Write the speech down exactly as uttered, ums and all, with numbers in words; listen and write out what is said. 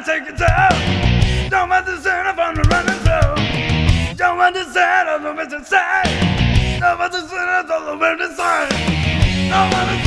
I take control. Don't want the sound of on the running through. Don't want the sound of the missing side. Don't want the sound of the winning side. Don't want the